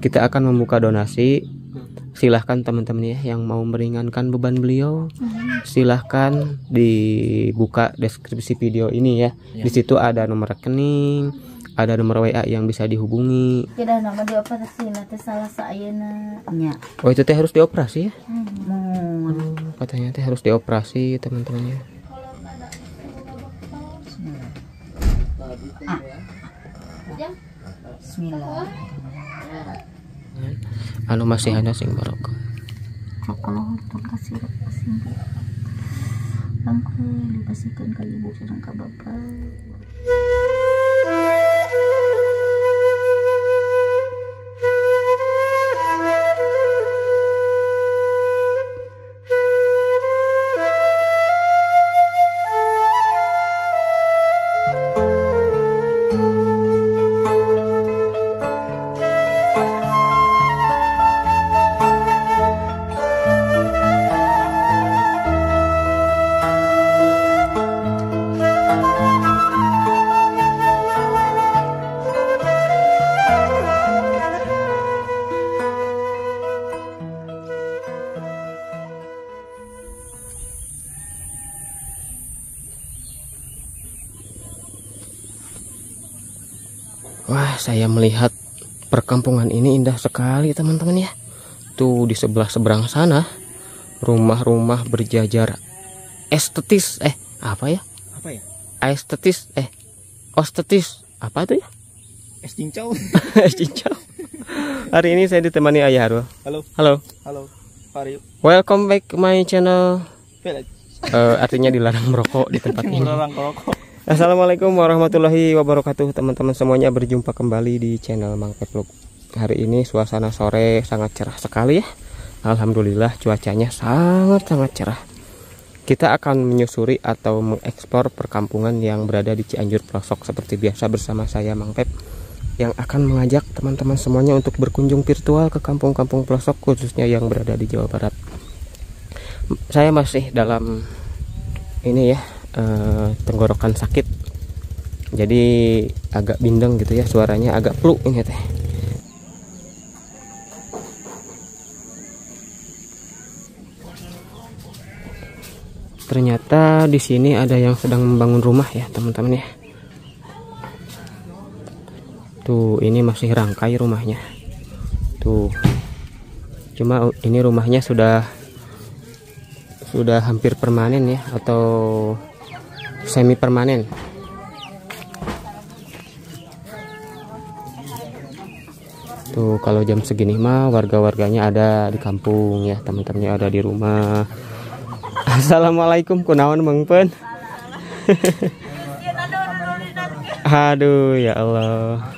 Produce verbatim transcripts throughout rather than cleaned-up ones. kita akan membuka donasi. Silahkan teman-teman ya yang mau meringankan beban beliau, silahkan dibuka deskripsi video ini ya. ya. Di situ ada nomor rekening, ada nomor W A yang bisa dihubungi. Tidak nama dioperasi, nanti salah sayana. Oh itu teh harus dioperasi ya? Hmm. Katanya teh harus dioperasi teman-teman ya. Ah. Bismillah. Anu masih ada sing barokah. Kalau makasih sing. Langkul dipasihkan ka ibu sareng ka bapak. Wah, saya melihat perkampungan ini indah sekali teman-teman ya. Tuh di sebelah seberang sana rumah-rumah berjajar estetis, eh apa ya? Apa ya? Estetis, eh ostetis, apa itu ya? Es cincau. Es cincau. Hari ini saya ditemani Ayah Harul. Halo. Halo. Halo. How are you? Welcome back my channel. Uh, artinya dilarang merokok di tempat ini. Dilarang merokok. Assalamualaikum warahmatullahi wabarakatuh teman-teman semuanya, berjumpa kembali di channel Mangpep Vlog. Hari ini suasana sore sangat cerah sekali ya. Alhamdulillah cuacanya sangat-sangat cerah. Kita akan menyusuri atau mengeksplor perkampungan yang berada di Cianjur Pelosok seperti biasa bersama saya Mangpep, yang akan mengajak teman-teman semuanya untuk berkunjung virtual ke kampung-kampung pelosok khususnya yang berada di Jawa Barat. Saya masih dalam ini ya, Uh, tenggorokan sakit, jadi agak bindeng gitu ya, suaranya agak pluk ini teh. Ternyata di sini ada yang sedang membangun rumah ya teman-teman ya. Tuh ini masih rangkai rumahnya. Tuh, cuma ini rumahnya sudah sudah hampir permanen ya, atau semi permanen. Tuh kalau jam segini mah warga-warganya ada di kampung ya, teman-temannya ada di rumah. Assalamualaikum, kunaon mengpen. Aduh ya Allah.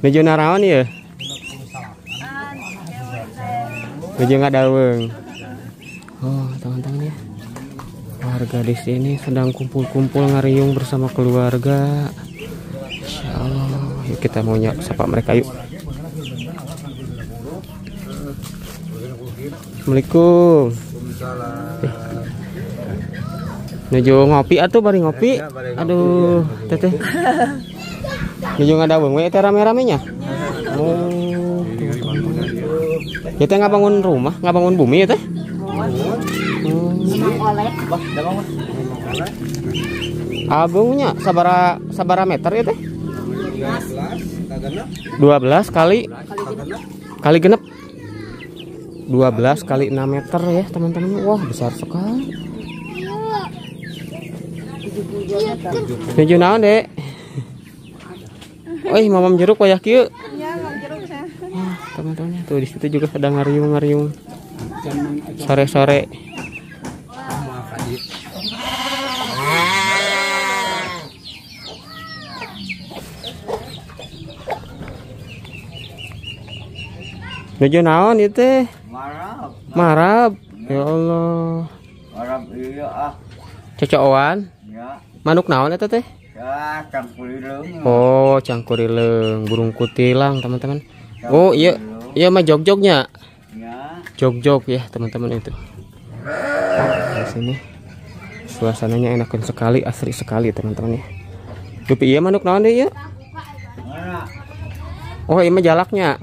Nuju naraon ya? Nuju ngadaweng. Oh teman-teman ya. Warga di sini sedang kumpul-kumpul ngariung bersama keluarga. Insya Allah, yuk kita mau nyapa mereka yuk. Assalamualaikum. Eh. Nuju ngopi atuh, bari ngopi. Aduh, teteh. Nuju ngadaweng we teh rame-ramenya. Oh. Ya teh ngabangun rumah, ngabangun bumi ya teh. Abungnya sabara sabara meter ya teh? dua belas kali kali genep. dua belas kali enam meter ya, teman-teman. Wah, besar sekali. tujuh puluh naon, Dek? Oi, mamam jeruk wayah kieu. Iya, mamam jeruk saya. Teman-temannya tuh di situ juga sedang ngariung-ngariung. Sore-sore. Nuju naon ieu teh? Marab. Marab. Ya Allah. Marab ieu ah. Cocoan? Ya. Manuk naon eta teh? Ya, cangkurileung. Oh, cangkurileung, burung kutilang, teman-teman. Oh, iya, iya mah jog-jognya. Ya. Jog-jog ya, teman-teman itu. Di sini suasananya enakan sekali, asri sekali, teman-teman ya. Dupi ieu manuk naon deui ieu? Oh, ieu mah jalaknya.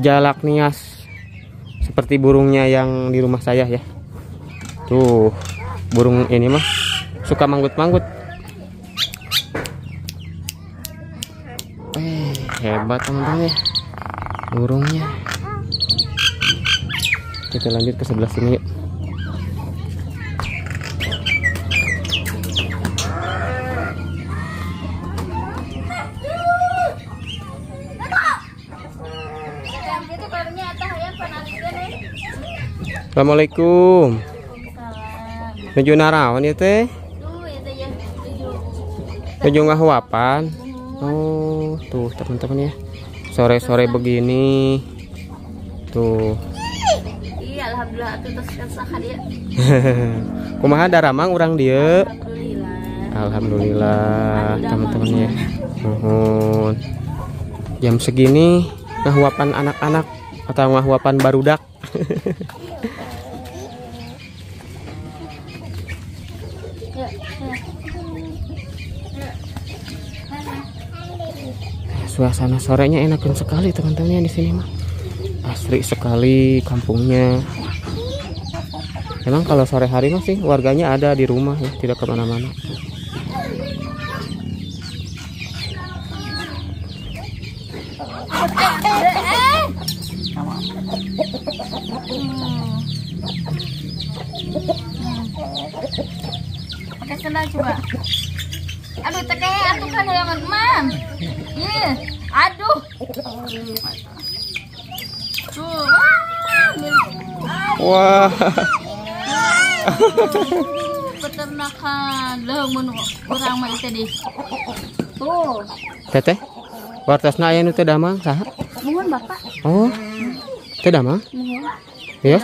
jalak nias, seperti burungnya yang di rumah saya ya. Tuh, burung ini mah suka manggut-manggut. Eh, hebat teman-teman ya burungnya. Kita lanjut ke sebelah sini yuk. Assalamualaikum. Nuju naraon ya teh? Nuju ngahuapan. Oh, tuh teman-teman ya. Sore-sore begini. Tuh. Iya, alhamdulillah atas kesahan ya. Kumaha daramang urang dieu? Alhamdulillah. Alhamdulillah teman-teman ya. Nuhun. Jam segini ngahuapan anak-anak atau ngahuapan barudak. Suasana sorenya enakin sekali teman-teman ya di sini mah. Asri sekali kampungnya. Emang kalau sore hari masih warganya ada di rumah ya, tidak kemana-mana. Pakai sendal coba. Aduh, tekeh atuh kan ulangan mam. Ih, aduh. Tuh. Wah. Peternakan leungeun urang mah ieu deh. Tuh. Teteh. Wartasna aya nu teh damang saha? Nuhun, Bapak. Oh. Teh damang? Nuhun. Ya.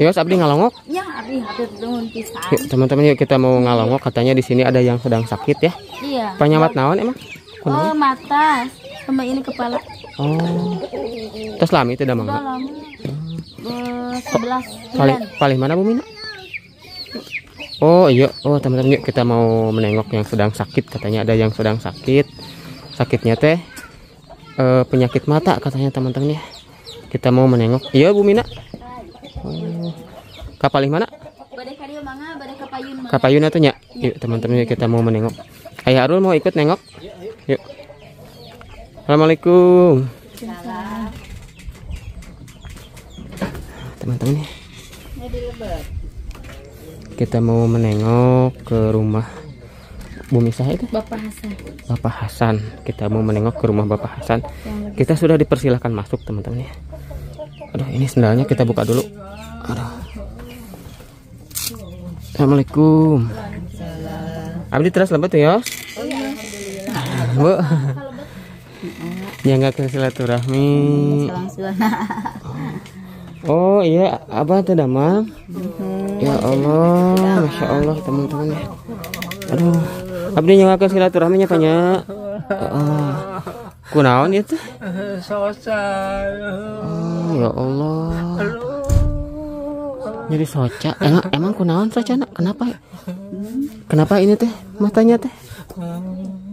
Yos, abdi ngalongok. Ya, abdi hatur nuhun pisan. Yuk, teman-teman, yuk kita mau ngalongok. Katanya di sini ada yang sedang sakit ya. Iya. Penyawat naon emang? Kenapa? Oh, mata. Sama ini kepala. Oh. Terus lami tidak mang. Lami. sebelas bulan. Paling paling mana Bu Mina? Oh, iya. Oh, teman-teman, yuk kita mau menengok yang sedang sakit. Katanya ada yang sedang sakit. Sakitnya teh e, penyakit mata katanya teman-teman ya. Kita mau menengok. Iya, Bu Mina. Oh. Kapalih mana? Badai kariu mangga, badai kapayun mangga. Kapayun atunya. Yuk teman-teman kita mau menengok. Ayah Arul mau ikut nengok? Yuk. Assalamualaikum. Teman-teman, kita mau menengok ke rumah Bumi Saha itu? Bapak Hasan. Bapak Hasan. Kita mau menengok ke rumah Bapak Hasan. Kita sudah dipersilahkan masuk teman-teman ya. Aduh, ini sendalnya kita buka dulu. Aduh. Assalamualaikum. Abdi terus lebat ya? Oh iya, alhamdulillah. Bu. Jangan ke silaturahmi. Oh iya, abah teh damang. Ya Allah, masya Allah teman-teman ya. Aduh, abdi jangan ke silaturahminya banyak. Oh. Kunaon itu? Sosai. Oh, ya Allah. Jadi soca. Emang, emang kunaon soca nak? Kenapa? Kenapa ini teh? Matanya teh?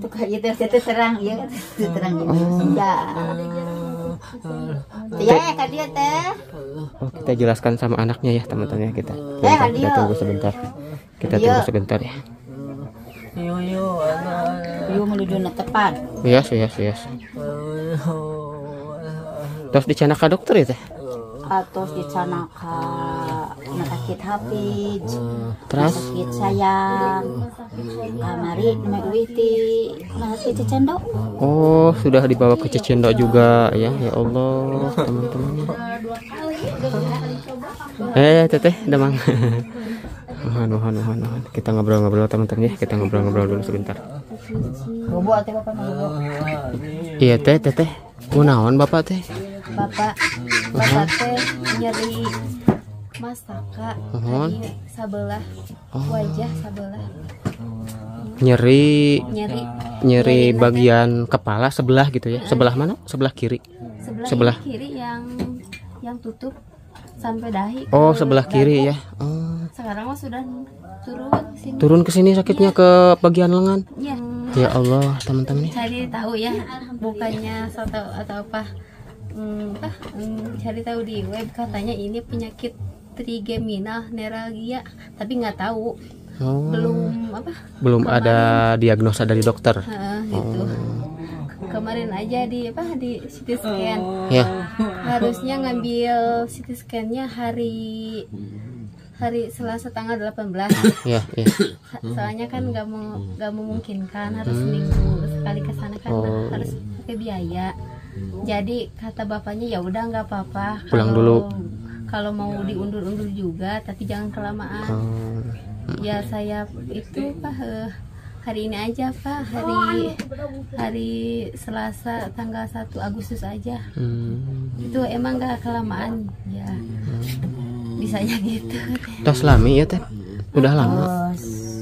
Tukar itu teh terang, ya terang. Sudah. Ya, tadi teh. Oh, kita jelaskan sama anaknya ya teman-teman ya kita. Bentar, kita tunggu sebentar. Kita tunggu sebentar ya. Yo yo, yo menuju na tepat. Yes, yes, yes. Terus dicanaka dokter ya teh? Terus dicanaka sakit hati, sakit sayang, kamari megawiti, masih Cicendo. Oh, sudah dibawa ke Cicendo juga ya, ya Allah teman-teman. Eh, teteh, damang. Hanu, hanu, hanu. Kita ngobrol-ngobrol teman-teman ya, kita ngobrol-ngobrol dulu sebentar. Iya teh, teteh. Kunaon bapak teh? Bapak, bapak teh nyeri mastaka di sebelah wajah sebelah. Nyeri, nyeri, nyeri bagian kepala sebelah gitu ya? Sebelah mana? Sebelah kiri. Sebelah kiri yang yang tutup sampai dahi. Oh, sebelah kiri ya. Oh. Sekarang mah sudah turun kesini. Turun ke sini sakitnya ya. Ke bagian lengan. Ya, ya Allah, teman-teman. Cari tahu ya, bukannya atau atau apa hmm, ah, hmm, cari tahu di web, katanya ini penyakit trigeminal neuralgia, tapi nggak tahu. Oh. Belum apa? Belum kemarin, ada diagnosa dari dokter. Uh, gitu. Oh. Kemarin aja di apa di C T scan. Oh. Ya. Harusnya ngambil C T scan-nya hari hari Selasa tanggal delapan belas. Ya, ya. Soalnya kan nggak mau nggak memungkinkan, harus minggu sekali ke sana kan. Oh. Harus pakai biaya. Jadi kata bapaknya ya udah nggak apa-apa. Pulang dulu. Kalau mau diundur-undur juga, tapi jangan kelamaan. Oh. Ya saya itu Pak hari ini aja Pak, hari hari Selasa tanggal satu Agustus aja. Hmm. Itu emang gak kelamaan ya. Hmm. Bisanya gitu. Udah selami ya Teh? Udah lama? Oh,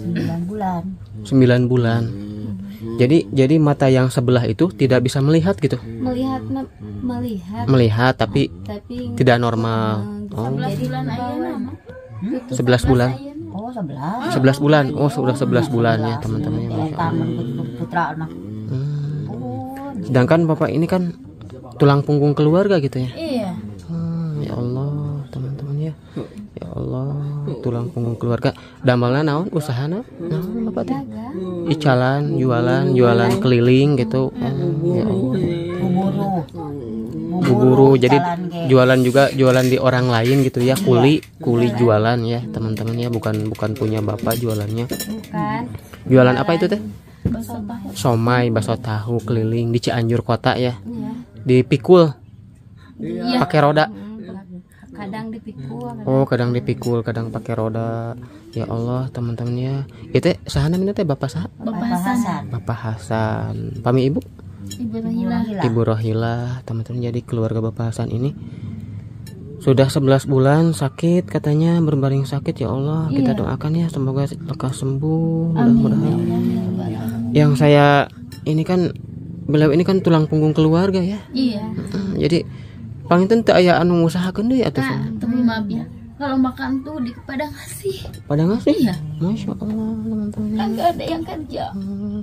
sembilan bulan. sembilan bulan. Hmm. Jadi jadi mata yang sebelah itu tidak bisa melihat gitu. Melihat me melihat. Melihat tapi, tapi tidak normal. Oh. sebelas bulan aja nama. sebelas bulan. Oh, sebelas. sebelas bulan. Oh, sudah sebelas bulan ya, teman-teman ya. Putra anak. Sedangkan Bapak ini kan tulang punggung keluarga gitu ya. Iya. Hmm, ya Allah, teman-teman ya. Ya Allah, tulang punggung keluarga. Damelna naon usahana? Naon Bapak teh? Icalan, jualan, jualan keliling gitu. Oh, ya Allah. Bu guru, jadi jualan juga jualan di orang lain gitu ya, kuli kuli jualan ya teman-teman ya, bukan bukan punya bapak jualannya. Bukan. Jualan apa itu teh? Somai, bakso tahu keliling di Cianjur kota ya. Dipikul. Pakai roda. Kadang dipikul. Oh kadang dipikul, kadang pakai roda. Ya Allah teman-temannya. Itu sahana minta teh Bapak Hasan. Bapak Hasan. Bapak Hasan. Pami Ibu. Ibu Rohila. Ibu Rohila, teman-teman, jadi keluarga Bapak Hasan ini sudah sebelas bulan sakit katanya, berbaring sakit. Ya Allah, iya. Kita doakan ya semoga lekas sembuh. Mudah-mudahan. Yang saya ini kan beliau ini kan tulang punggung keluarga ya. Iya. Jadi panginten teu aya anu ngusahakeun deui atuh. Nah, temu mabih. Kalau makan tuh di Padang Asih. Padang Asih? Iya. Masya Allah, teman-teman. Kan gak ada yang kerja. Hmm.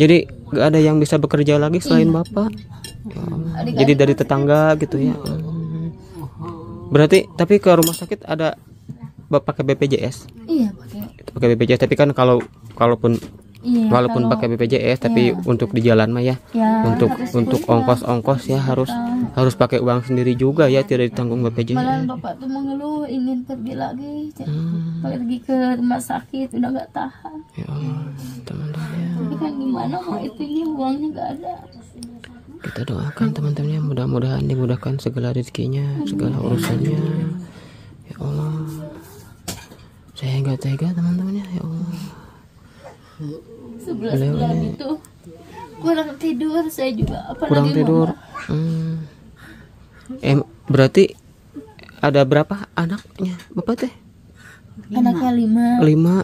Jadi gak ada yang bisa bekerja lagi selain iya. Bapak. Hmm. Jadi dari tetangga gitu ya. Hmm. Berarti tapi ke rumah sakit ada Bapak pakai B P J S? Iya pakai. Pakai B P J S tapi kan kalau kalaupun iya, walaupun kalau, pakai B P J S tapi iya. Untuk di jalan mah ya, ya untuk untuk ongkos-ongkos ya harus harus pakai uang sendiri juga ya, tidak ditanggung B P J S. Malah Bapak tuh mengeluh ingin pergi lagi, hmm. pergi ke rumah sakit udah nggak tahan. Ya Allah, teman-teman ya. Tapi kan gimana mau itunya uangnya nggak ada. Kita doakan teman-temannya mudah-mudahan dimudahkan segala rezekinya, segala urusannya. Ya Allah, saya nggak tega teman-temannya ya Allah. Sebelas bulan itu kurang tidur saya juga. Apalagi kurang tidur. Hmm. Em, berarti ada berapa anaknya Bapak teh? Anaknya lima. Lima.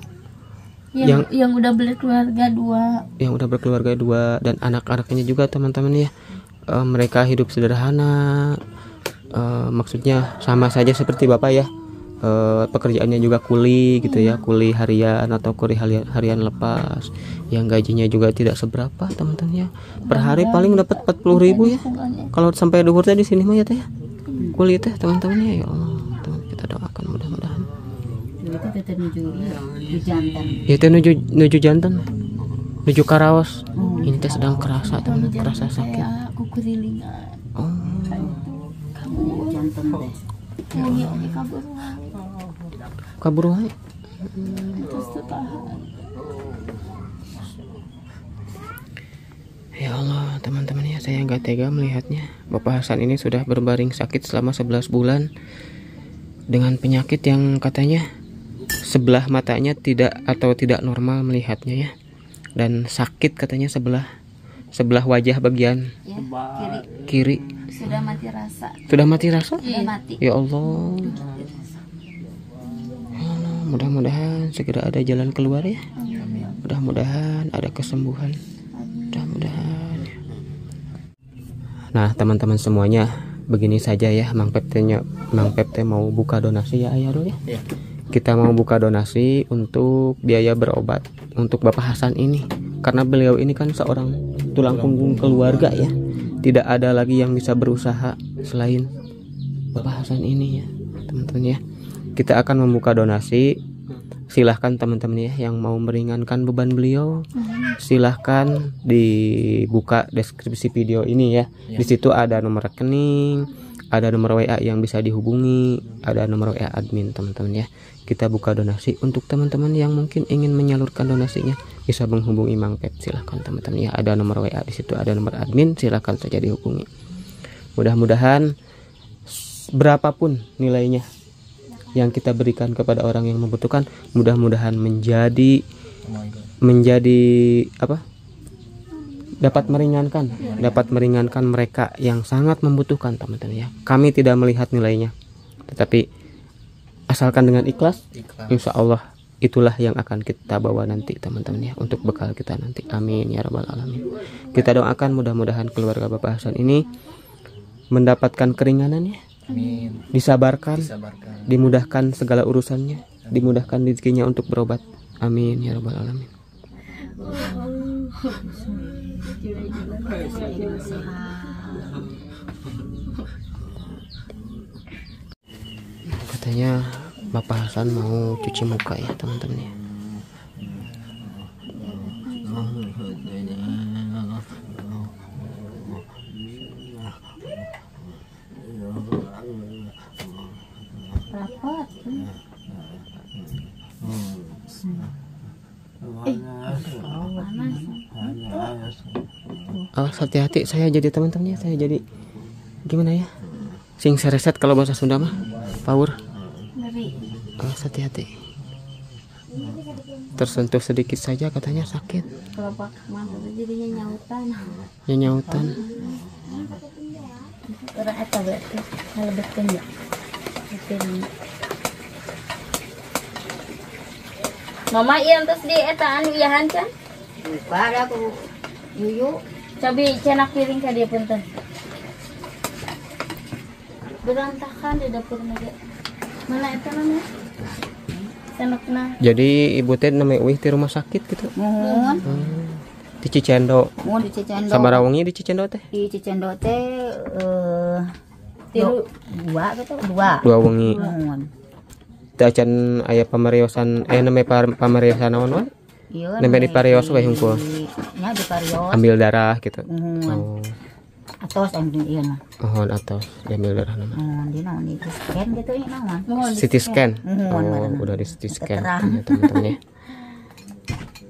Yang, yang yang udah berkeluarga dua. Yang udah berkeluarga dua dan anak-anaknya juga teman-teman ya. E, mereka hidup sederhana. E, maksudnya sama saja seperti Bapak ya. E, pekerjaannya juga kuli gitu ya, kuli harian atau kuli harian, harian lepas. Yang gajinya juga tidak seberapa teman-teman ya. Per hari paling dapat empat puluh ribu ya. Kalau sampai duhur di sini mah ya teh. Kuli teh teman-teman ya. Ya Allah, teman, kita doakan mudah-mudahan. Itu menuju jantan. Itu menuju menuju jantan. Menuju karaos. Ini teh sedang kerasa teman, kerasa sakit. Oh. Kamu jantan deh. Ya. Kabur wae. Ya Allah, teman-teman ya, saya nggak tega melihatnya. Bapak Hasan ini sudah berbaring sakit selama sebelas bulan dengan penyakit yang katanya sebelah matanya tidak atau tidak normal melihatnya ya. Dan sakit katanya sebelah sebelah wajah bagian ya, kiri. kiri. Sudah mati rasa. Sudah mati rasa? Sudah mati. Ya Allah. Allah, mudah-mudahan segera ada jalan keluar ya. Mudah-mudahan ada kesembuhan. Mudah-mudahan. Nah, teman-teman semuanya, begini saja ya Mangpep teh Mangpep teh mau buka donasi ya, Ayah Rul ya. Kita mau buka donasi untuk biaya berobat untuk Bapak Hasan ini. Karena beliau ini kan seorang tulang punggung keluarga ya. tidak ada lagi yang bisa berusaha selain Bapak Hasan ini ya teman-teman ya. Kita akan membuka donasi, silahkan teman-teman ya yang mau meringankan beban beliau, silahkan dibuka deskripsi video ini ya. Di situ ada nomor rekening, ada nomor W A yang bisa dihubungi, ada nomor W A admin teman-teman ya. Kita buka donasi untuk teman-teman yang mungkin ingin menyalurkan donasinya, bisa menghubungi Mangpep, silahkan teman-teman ya. Ada nomor W A di situ, ada nomor admin, silahkan saja dihubungi. Mudah-mudahan berapapun nilainya yang kita berikan kepada orang yang membutuhkan, mudah-mudahan menjadi menjadi apa? dapat meringankan, dapat meringankan mereka yang sangat membutuhkan teman-teman ya. Kami tidak melihat nilainya, tetapi asalkan dengan ikhlas, insya Allah itulah yang akan kita bawa nanti teman-teman ya, untuk bekal kita nanti. Amin ya rabbal alamin. Kita doakan mudah-mudahan keluarga Bapak Hasan ini mendapatkan keringanannya, amin. Disabarkan, disabarkan, dimudahkan segala urusannya, amin. Dimudahkan rezekinya untuk berobat, amin ya rabbal alamin. Katanya Bapak Hasan mau cuci muka ya teman-teman ya. Awas, hati-hati, saya jadi teman-temannya, saya jadi gimana ya, sing sereset kalau bahasa Sunda mah, power. Awas, hati-hati, tersentuh sedikit saja katanya sakit. Kalau pak mata jadinya nyautan, nyautan. Orang apa berarti melebetkan ya? Mama yang terus di etaan uyahan kan? Pada aku yuyu. Cabai cenak piring ke dia punten. Berantakan di dapur meja. Mana itu namanya? Senokna. Jadi ibu teh namanya uih di rumah sakit gitu. Mohon. Hmm. Di Cicendo. Mohon di Cicendo. Sabaraha wengi di Cicendo teh? Di Cicendo teh eh tilu dua gitu, dua. Dua wengi. Mohon. Teh can aya pamariosan, eh namanya pamariosan naon wae? Iya. Namanya di parios wae hungkul. Di parios. Ambil darah gitu. Mm. Oh. Atos ambil iya mah. Oh, atos diambil darah nama. Heeh, di naon di scan gitu ya naon. C T scan. Heeh, oh, udah di C T scan ya teman-teman ya.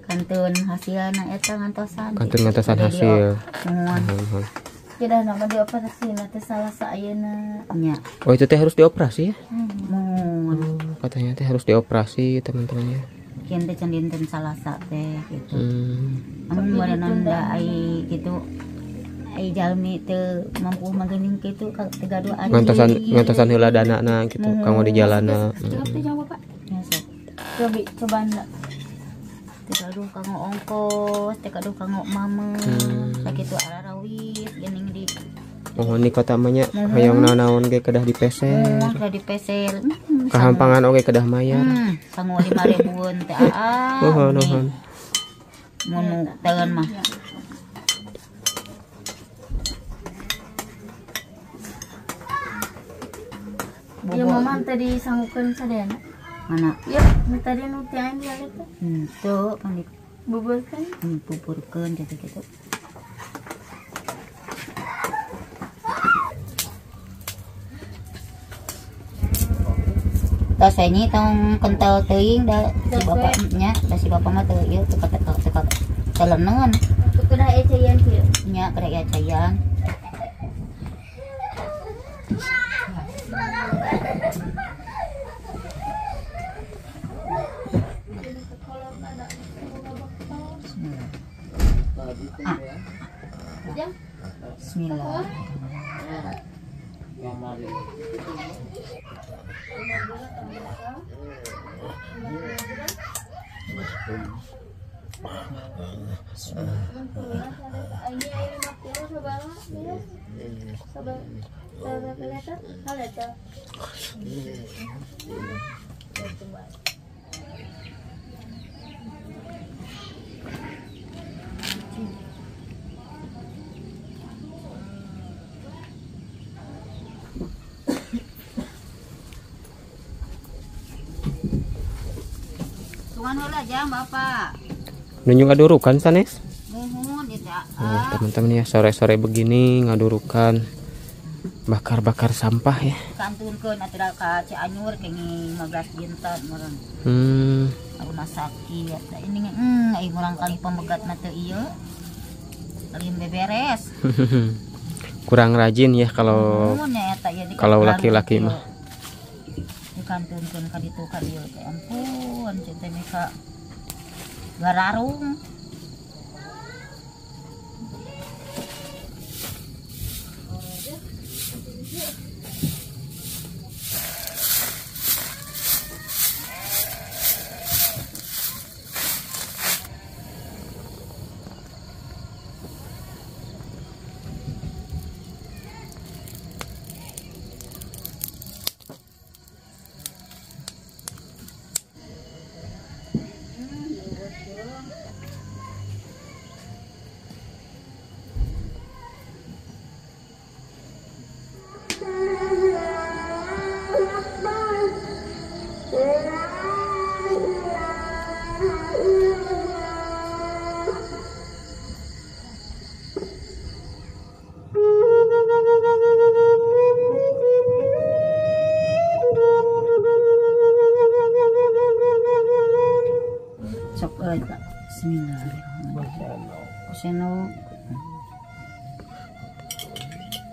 Kantun hasilna eta ngantosan. Kantun ngantosan hasil. Heeh. Kedah nama dioperasi nanti salah sayeuna nya. Oh, itu teh harus dioperasi ya? Heeh. Katanya teh harus dioperasi teman-teman ya. Mungkin teh cendinten salasa teh gitu. Amun badan da ai gitu. Ai jalmi teu mampu mageuning kitu tegaduaan. Ngantosan ngantosan heula danana gitu, kanggo di jalanna. Coba coba ndak. Tegaduh kanggo ongkos, tegaduh kanggo mama, sakitu ararawis geuning di. Oh, ini kota manya hayang naon-naon ge kedah dipeser. Kedah dipeser. Kahampangan oge kedah mayar. Sanggup lima ribuan teh aa. Oh, mohon. Mun tangan mah. Iya mama tadi sanggupkan sadayana. Mana? Iya, tadi nu teh aing dialek teh. Henteu pan dibuburkeun. Dibuburkeun jadi gitu. Rasanya tong kental teuing da si bapaknya, da si bapak mah teu ieu teu ketok teu teleneun. Kudu aya cayan kieu. Nya kada aya cayan. Ah. Bismillah. Nunjuk ngadurukan sanes? Oh, teman-teman ya, sore-sore begini ngadurukan, bakar-bakar sampah ya. Kanturkeun atuh ka Cianjur kenging lima belas dinten meureun. Hmm. Rumah sakit ini hmm ieu urang kali pembegatna teu ieu. Lain beberes. Kurang rajin ya kalau hmm, ya, ya, kalau laki-laki mah. Dikanturkeun ka ditu ka ieu teh ampun cinta mika gararung.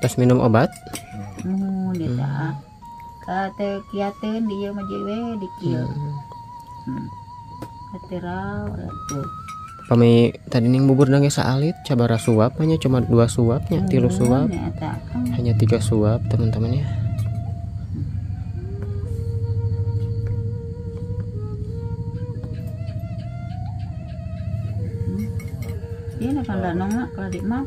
Terus minum obat? Nuhun hmm. Eta. Kate kiateun di ieu mah jiwe di kieu. Hmm. Katera atuh. Pami tadi ning bubur nangge saalit cabara suap hanya cuma dua suapnya, tilu suap. Hanya tiga suap, teman-teman ya. Ini kan danong mah kadik mah.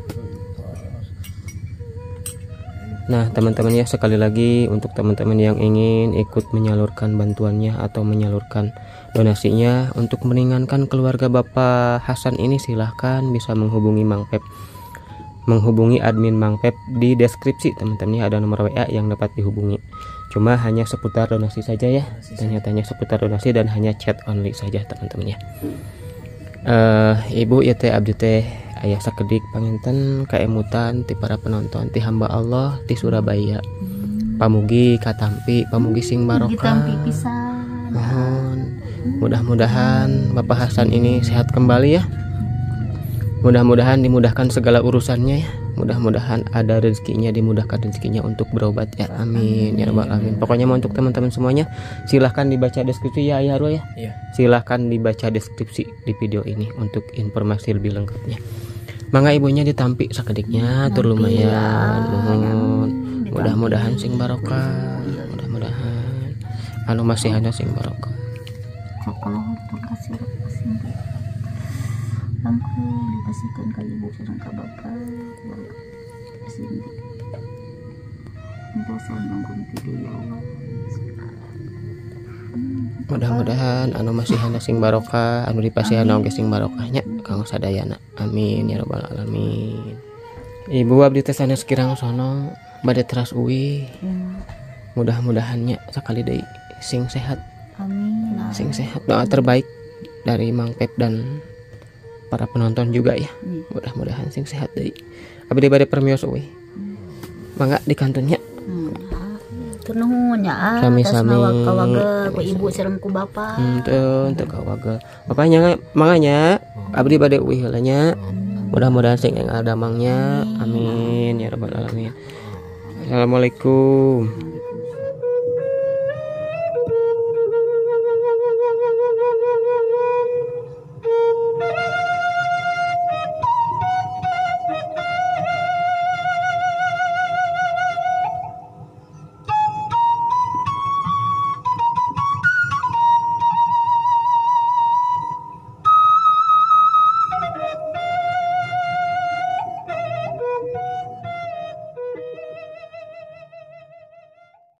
Nah teman-teman ya, sekali lagi untuk teman-teman yang ingin ikut menyalurkan bantuannya atau menyalurkan donasinya untuk meringankan keluarga Bapak Hasan ini, silahkan bisa menghubungi Mangpep, menghubungi admin Mangpep di deskripsi teman-teman ya, ada nomor W A yang dapat dihubungi. Cuma hanya seputar donasi saja ya, tanya-tanya seputar donasi dan hanya chat only saja teman-teman ya. Uh, ibu ya teh abdi teh ayah sakedik panginten kaemutan ti para penonton ti hamba Allah ti Surabaya. Pamugi katampi, pamugi sing barokah. Mohon mudah-mudahan Bapak Hasan ini sehat kembali ya. Mudah-mudahan dimudahkan segala urusannya ya. Mudah-mudahan ada rezekinya, dimudahkan rezekinya untuk berobat ya. Amin ya rabbal alamin. Pokoknya mau untuk teman-teman semuanya, silahkan dibaca deskripsi ya Ayah Harul ya. Iya. Silahkan dibaca deskripsi di video ini untuk informasi lebih lengkapnya. Mangga ibunya ditampik sakediknya tur lumayan. Mohon mudah-mudahan sing barokah, mudah-mudahan anu masih ada sing barokah. Kokoloh makasih sing barokah. Dikasihkeun ka ibu sareng ka bapak. Sing bosan nunggu video. Mudah-mudahan anu masihana sing barokah, anu dipasihana oge sing barokahnya kang sadayana. Amin ya rabbal alamin. Ibu abdi teh sanes kirang sono bade teras uwi. Mudah-mudahannya sakali deui sing sehat. Amin. Sing sehat, doa terbaik dari Mangpep dan para penonton juga ya. Mudah-mudahan sing sehat deui. Abdi bade permios uwi. Mangga di kantunnya. Tur nuhun nya. Sami-sami kawaga ku ibu sareng ku bapa. Henteu teu kawaga. Bapa nya manganya abdi bade uih heula nya. Mudah-mudahan sing enggal damangnya. Amin ya rabbal alamin. Assalamualaikum.